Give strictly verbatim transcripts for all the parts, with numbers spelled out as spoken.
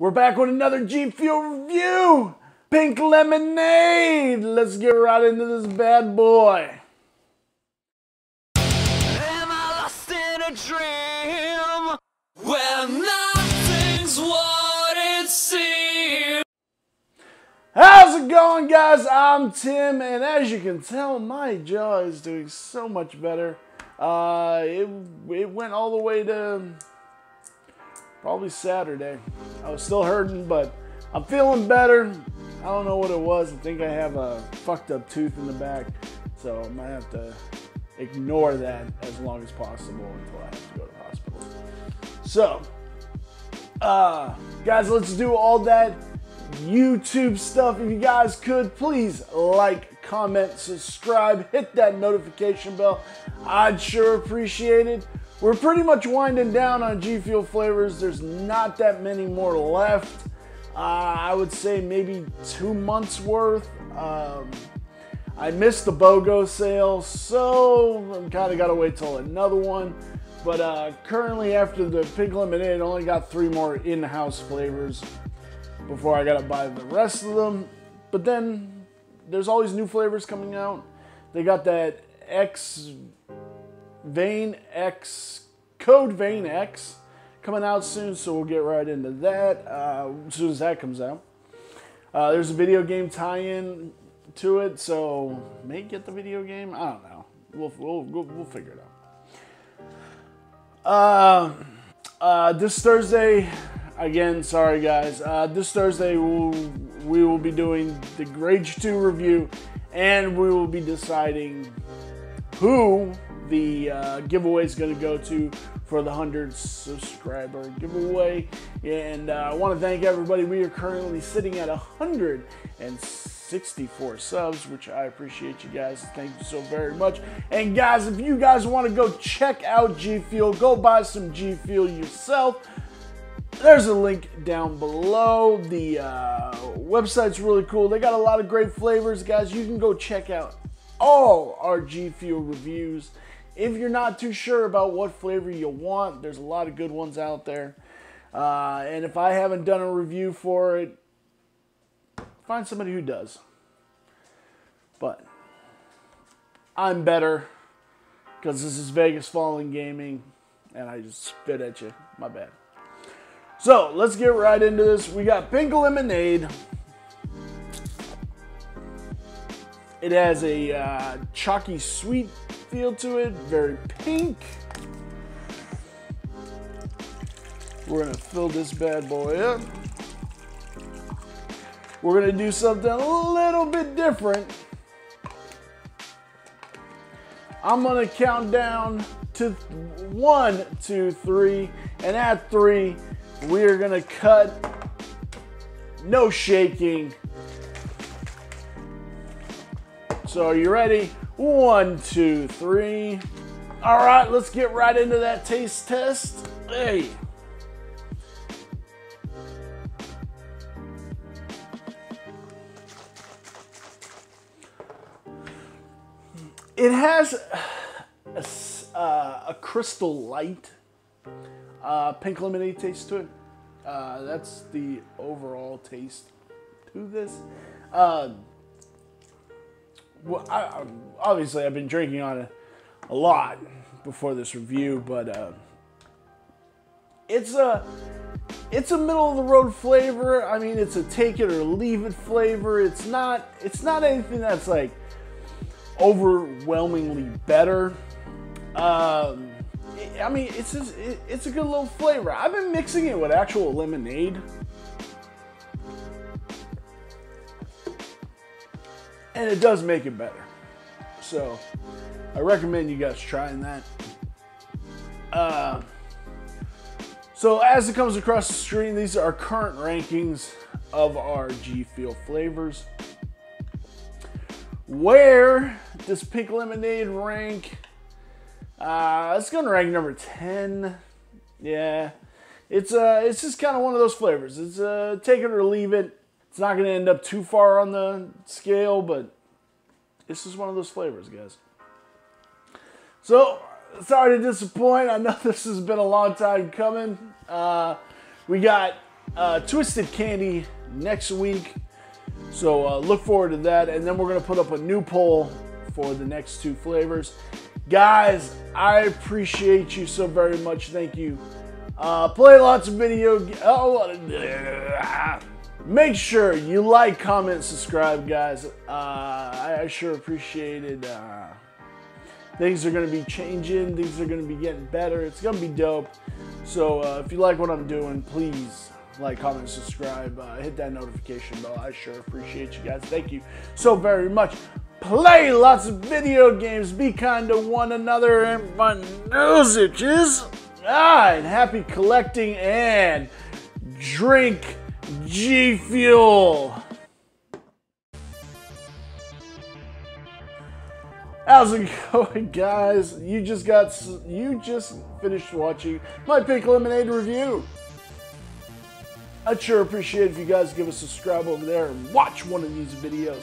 We're back with another G Fuel review. Pink Lemonade. Let's get right into this bad boy. Am I lost in a dream? Well, nothing's what it seems. How's it going, guys? I'm Tim, and as you can tell, my jaw is doing so much better. Uh, it, it went all the way to probably Saturday. I was still hurting, but I'm feeling better. I don't know what it was. I think I have a fucked up tooth in the back, so I might have to ignore that as long as possible until I have to go to the hospital. So, uh, guys, let's do all that YouTube stuff. If you guys could, please like, comment, subscribe, hit that notification bell. I'd sure appreciate it. We're pretty much winding down on G Fuel flavors. There's not that many more left. Uh, I would say maybe two months worth. Um, I missed the BOGO sale, so I'm kind of got to wait till another one. But uh, currently, after the Pink Lemonade, I only got three more in-house flavors before I got to buy the rest of them. But then there's always new flavors coming out. They got that X Vane X, Code Vane X coming out soon, so we'll get right into that uh, as soon as that comes out. Uh, there's a video game tie-in to it, so may get the video game. I don't know. We'll we'll we'll, we'll figure it out. Uh, uh, this Thursday, again, sorry guys. Uh, this Thursday we'll we will be doing the Grade two review, and we will be deciding who the uh, giveaway is going to go to for the one hundred subscriber giveaway. And uh, I want to thank everybody. We are currently sitting at one hundred sixty-four subs, which I appreciate you guys. Thank you so very much. And guys, if you guys want to go check out G Fuel, go buy some G Fuel yourself. There's a link down below. The uh, website's really cool. They got a lot of great flavors, guys. You can go check out all our G Fuel reviews. If you're not too sure about what flavor you want, there's a lot of good ones out there. Uh, and if I haven't done a review for it, find somebody who does. But I'm better because this is Vegas Fallen Gaming, and I just spit at you. My bad. So let's get right into this. We got Pink Lemonade. It has a uh, chalky sweet feel to it, very pink. We're gonna fill this bad boy up. We're gonna do something a little bit different. I'm gonna count down to one, two, three, and at three, we're gonna cut. No shaking. So are you ready? One, two, three. All right, let's get right into that taste test. Hey. It has a, a, a crystal light uh, pink lemonade taste to it. Uh, that's the overall taste to this. Uh, Well, I, obviously, I've been drinking on it a lot before this review, but uh, it's a it's a middle of the road flavor. I mean, it's a take it or leave it flavor. It's not it's not anything that's like overwhelmingly better. Um, it, I mean, it's just, it, it's a good little flavor. I've been mixing it with actual lemonade. And it does make it better. So I recommend you guys trying that. Uh, so as it comes across the screen, these are current rankings of our G Fuel flavors. Where does Pink Lemonade rank? Uh, it's gonna rank number ten. Yeah, it's uh, it's just kind of one of those flavors. It's uh, take it or leave it. It's not going to end up too far on the scale, but this is one of those flavors, guys. So, sorry to disappoint. I know this has been a long time coming. Uh, we got uh, Twisted Candy next week. So uh, look forward to that. And then we're going to put up a new poll for the next two flavors. Guys, I appreciate you so very much. Thank you. Uh, play lots of video. Oh, make sure you like, comment, subscribe, guys. Uh, I, I sure appreciate it. Uh, things are going to be changing. Things are going to be getting better. It's going to be dope. So uh, if you like what I'm doing, please like, comment, subscribe. Uh, hit that notification bell. I sure appreciate you guys. Thank you so very much. Play lots of video games, be kind to one another, and my nose itches. Ah, and happy collecting, and drink G Fuel. How's it going, guys? You just got, you just finished watching my Pink Lemonade review. I'd sure appreciate it if you guys give a subscribe over there and watch one of these videos.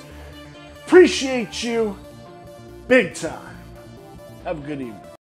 Appreciate you big time. Have a good evening.